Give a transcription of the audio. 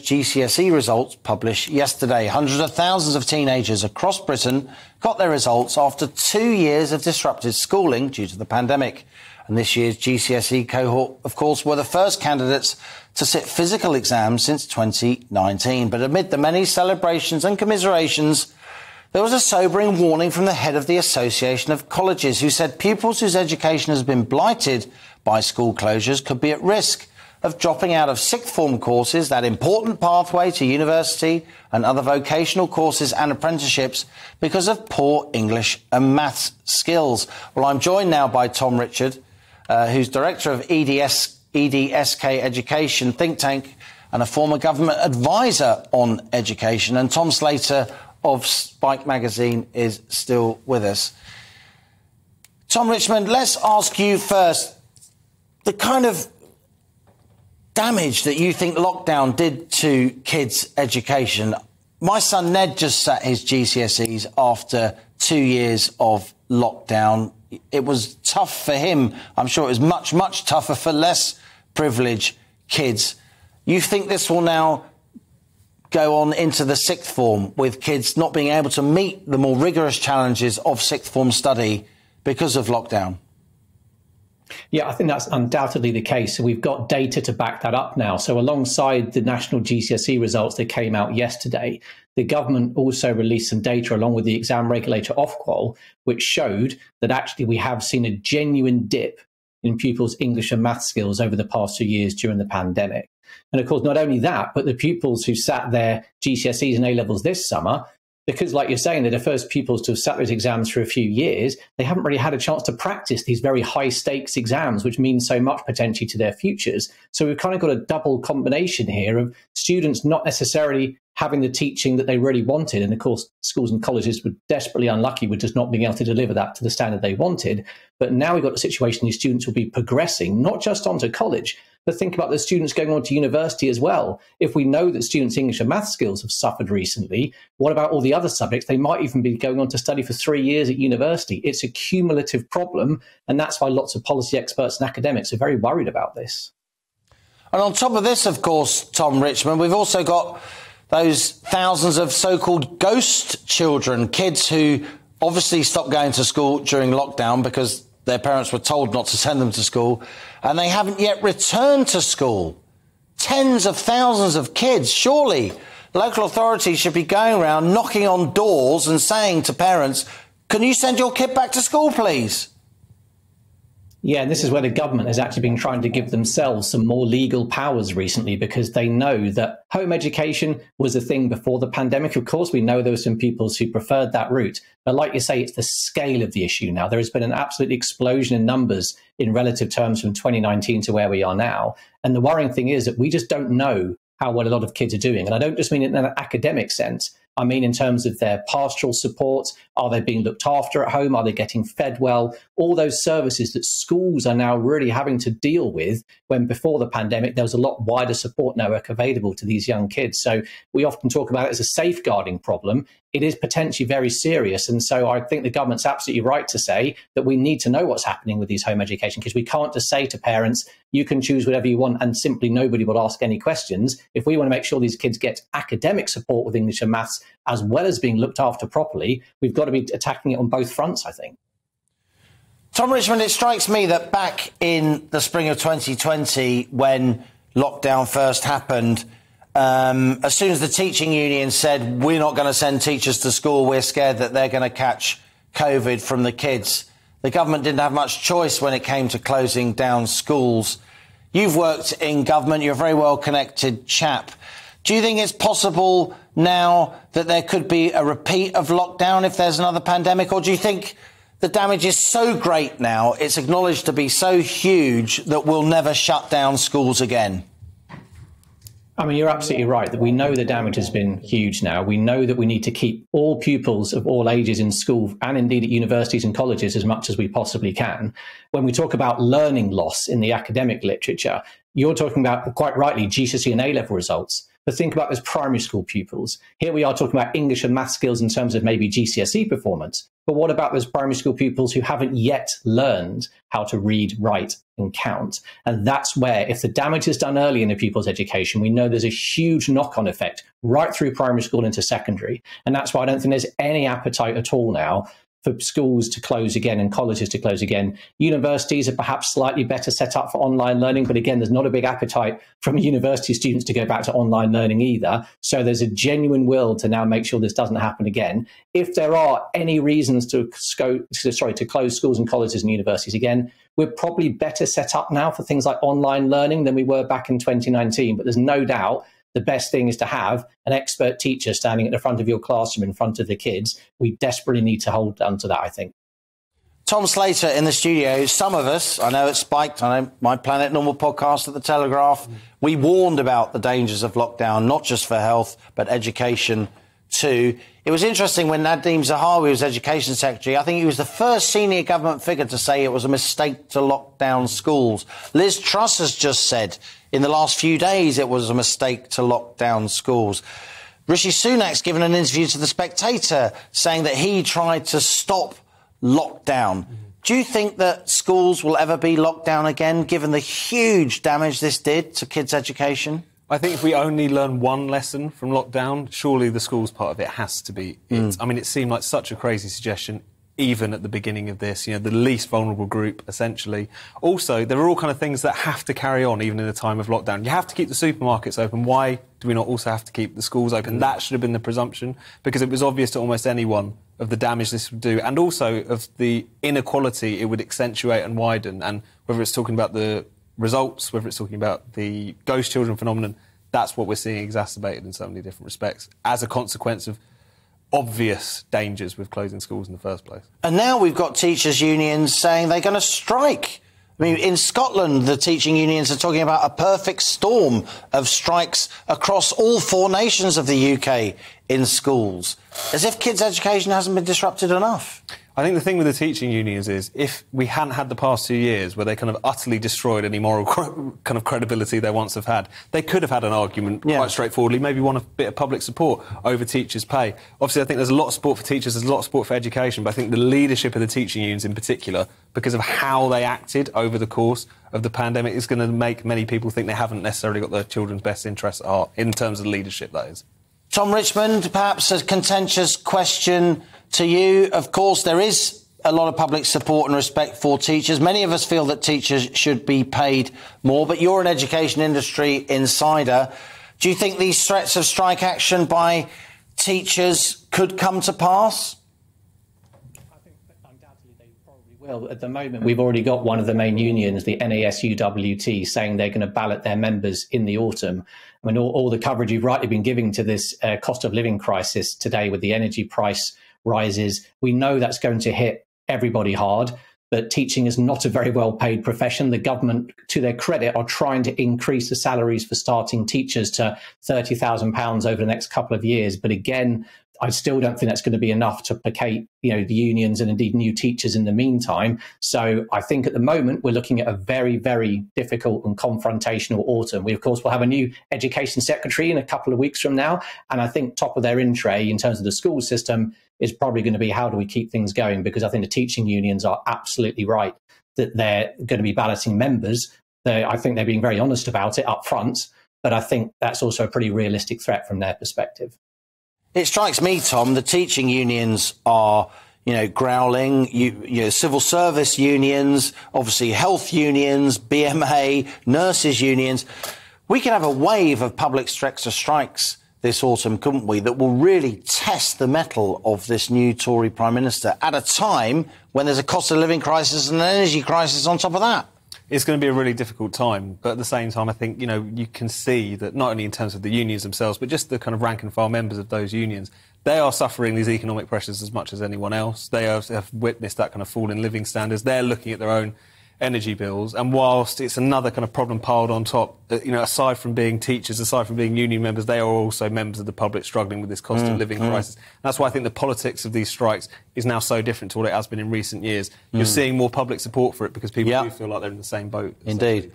GCSE results published yesterday. Hundreds of thousands of teenagers across Britain got their results after 2 years of disrupted schooling due to the pandemic. And this year's GCSE cohort, of course, were the first candidates to sit physical exams since 2019. But amid the many celebrations and commiserations, there was a sobering warning from the head of the Association of Colleges, who said pupils whose education has been blighted by school closures could be at risk of dropping out of sixth form courses, that important pathway to university, and other vocational courses and apprenticeships because of poor English and maths skills. Well, I'm joined now by Tom Richmond, who's director of EDSK Education think tank and a former government advisor on education. And Tom Slater of Spike Magazine is still with us. Tom Richmond, let's ask you first the kind of damage that you think lockdown did to kids' education. My son Ned just sat his GCSEs after 2 years of lockdown. It was tough for him. I'm sure it was much, much tougher for less privileged kids. You think this will now go on into the sixth form, with kids not being able to meet the more rigorous challenges of sixth form study because of lockdown? Yeah, I think that's undoubtedly the case. So we've got data to back that up now. So alongside the national GCSE results that came out yesterday, the government also released some data along with the exam regulator ofqual, which showed that actually we have seen a genuine dip in pupils' English and math skills over the past 2 years during the pandemic. And of course, not only that, but the pupils who sat their GCSEs and A-levels this summer, because like you're saying, they're the first pupils to have sat those exams for a few years, they haven't really had a chance to practice these very high stakes exams, which mean so much potentially to their futures. So we've kind of got a double combination here of students not necessarily having the teaching that they really wanted. And of course, schools and colleges were desperately unlucky with just not being able to deliver that to the standard they wanted. But now we've got a situation where students will be progressing, not just onto college, but think about the students going on to university as well. If we know that students' English and math skills have suffered recently, what about all the other subjects? They might even be going on to study for 3 years at university. It's a cumulative problem, and that's why lots of policy experts and academics are very worried about this. And on top of this, of course, Tom Richmond, we've also got those thousands of so-called ghost children, kids who obviously stopped going to school during lockdown because their parents were told not to send them to school, and they haven't yet returned to school. Tens of thousands of kids. Surely local authorities should be going around knocking on doors and saying to parents, can you send your kid back to school, please? Yeah, and this is where the government has actually been trying to give themselves some more legal powers recently, because they know that home education was a thing before the pandemic. Of course, we know there were some pupils who preferred that route. But like you say, it's the scale of the issue now. There has been an absolute explosion in numbers in relative terms from 2019 to where we are now. And the worrying thing is that we just don't know how well a lot of kids are doing. And I don't just mean it in an academic sense. I mean, in terms of their pastoral support, are they being looked after at home? Are they getting fed well? All those services that schools are now really having to deal with, when before the pandemic, there was a lot wider support network available to these young kids. So we often talk about it as a safeguarding problem. It is potentially very serious. And so I think the government's absolutely right to say that we need to know what's happening with these home education, because we can't just say to parents, you can choose whatever you want and simply nobody will ask any questions. If we want to make sure these kids get academic support with English and maths, as well as being looked after properly, we've got to be attacking it on both fronts, I think. Tom Richmond, it strikes me that back in the spring of 2020, when lockdown first happened, as soon as the teaching union said, we're not going to send teachers to school, we're scared that they're going to catch COVID from the kids, the government didn't have much choice when it came to closing down schools. You've worked in government, you're a very well-connected chap. Do you think it's possible now that there could be a repeat of lockdown if there's another pandemic? Or do you think the damage is so great now, it's acknowledged to be so huge, that we'll never shut down schools again? I mean, you're absolutely right that we know the damage has been huge now. We know that we need to keep all pupils of all ages in school and indeed at universities and colleges as much as we possibly can. When we talk about learning loss in the academic literature, you're talking about, quite rightly, GCSE and A-level results. but think about those primary school pupils. Here we are talking about English and math skills in terms of maybe GCSE performance, but what about those primary school pupils who haven't yet learned how to read, write, and count? And that's where, if the damage is done early in a pupil's education, we know there's a huge knock-on effect right through primary school into secondary. And that's why I don't think there's any appetite at all now for schools to close again and colleges to close again. Universities are perhaps slightly better set up for online learning, but again, there's not a big appetite from university students to go back to online learning either. So there's a genuine will to now make sure this doesn't happen again. If there are any reasons to close schools and colleges and universities again, we're probably better set up now for things like online learning than we were back in 2019, but there's no doubt the best thing is to have an expert teacher standing at the front of your classroom in front of the kids. We desperately need to hold on to that, I think. Tom Slater in the studio. Some of us, I know at Spiked, I know my Planet Normal podcast at The Telegraph, we warned about the dangers of lockdown, not just for health, but education too. It was interesting when Nadeem Zahawi was Education Secretary. I think he was the first senior government figure to say it was a mistake to lock down schools. Liz Truss has just said in the last few days it was a mistake to lock down schools. Rishi Sunak's given an interview to The Spectator saying that he tried to stop lockdown. Do you think that schools will ever be locked down again, given the huge damage this did to kids' education? I think if we only learn one lesson from lockdown, surely the schools part of it has to be it. I mean, it seemed like such a crazy suggestion, even at the beginning of this, you know, the least vulnerable group, essentially. Also, there are all kind of things that have to carry on, even in a time of lockdown. You have to keep the supermarkets open. Why do we not also have to keep the schools open? That should have been the presumption, because it was obvious to almost anyone of the damage this would do, and also of the inequality it would accentuate and widen. And whether it's talking about the results, whether it's talking about the ghost children phenomenon, that's what we're seeing exacerbated in so many different respects as a consequence of obvious dangers with closing schools in the first place. And now we've got teachers' unions saying they're going to strike. I mean, in Scotland, the teaching unions are talking about a perfect storm of strikes across all four nations of the UK in schools, as if kids' education hasn't been disrupted enough. I think the thing with the teaching unions is, if we hadn't had the past 2 years where they kind of utterly destroyed any moral kind of credibility they once have had, they could have had an argument quite straightforwardly, maybe won a bit of public support over teachers' pay. Obviously, I think there's a lot of support for teachers, there's a lot of support for education, but I think the leadership of the teaching unions in particular, because of how they acted over the course of the pandemic, is going to make many people think they haven't necessarily got their children's best interests at heart, in terms of leadership, that is. Tom Richmond, perhaps a contentious question to you. Of course, there is a lot of public support and respect for teachers. Many of us feel that teachers should be paid more, but you're an education industry insider. Do you think these threats of strike action by teachers could come to pass? I think undoubtedly they probably will. At the moment, we've already got one of the main unions, the NASUWT, saying they're going to ballot their members in the autumn. I mean, all the coverage you've rightly been giving to this cost of living crisis today with the energy price rises, we know that's going to hit everybody hard, but teaching is not a very well-paid profession. The government, to their credit, are trying to increase the salaries for starting teachers to £30,000 over the next couple of years. But again, I still don't think that's going to be enough to placate, you know, the unions and indeed new teachers in the meantime. So I think at the moment we're looking at a very, very difficult and confrontational autumn. We, of course, will have a new education secretary in a couple of weeks from now. And I think top of their in tray in terms of the school system is probably going to be how do we keep things going, because I think the teaching unions are absolutely right that they're going to be balloting members. I think they're being very honest about it up front, but I think that's also a pretty realistic threat from their perspective. It strikes me, Tom, the teaching unions are, you know, growling, you know, civil service unions, obviously health unions, BMA, nurses unions. We could have a wave of public strikes this autumn, couldn't we, that will really test the mettle of this new Tory Prime Minister at a time when there's a cost of living crisis and an energy crisis on top of that. It's going to be a really difficult time, but at the same time, I think, you know, you can see that not only in terms of the unions themselves, but just the kind of rank and file members of those unions, they are suffering these economic pressures as much as anyone else. They have witnessed that kind of fall in living standards. They're looking at their own energy bills, and whilst it's another kind of problem piled on top, you know, aside from being teachers, aside from being union members, they are also members of the public struggling with this cost of living crisis. And that's why I think the politics of these strikes is now so different to what it has been in recent years. You're seeing more public support for it because people do feel like they're in the same boat. Indeed.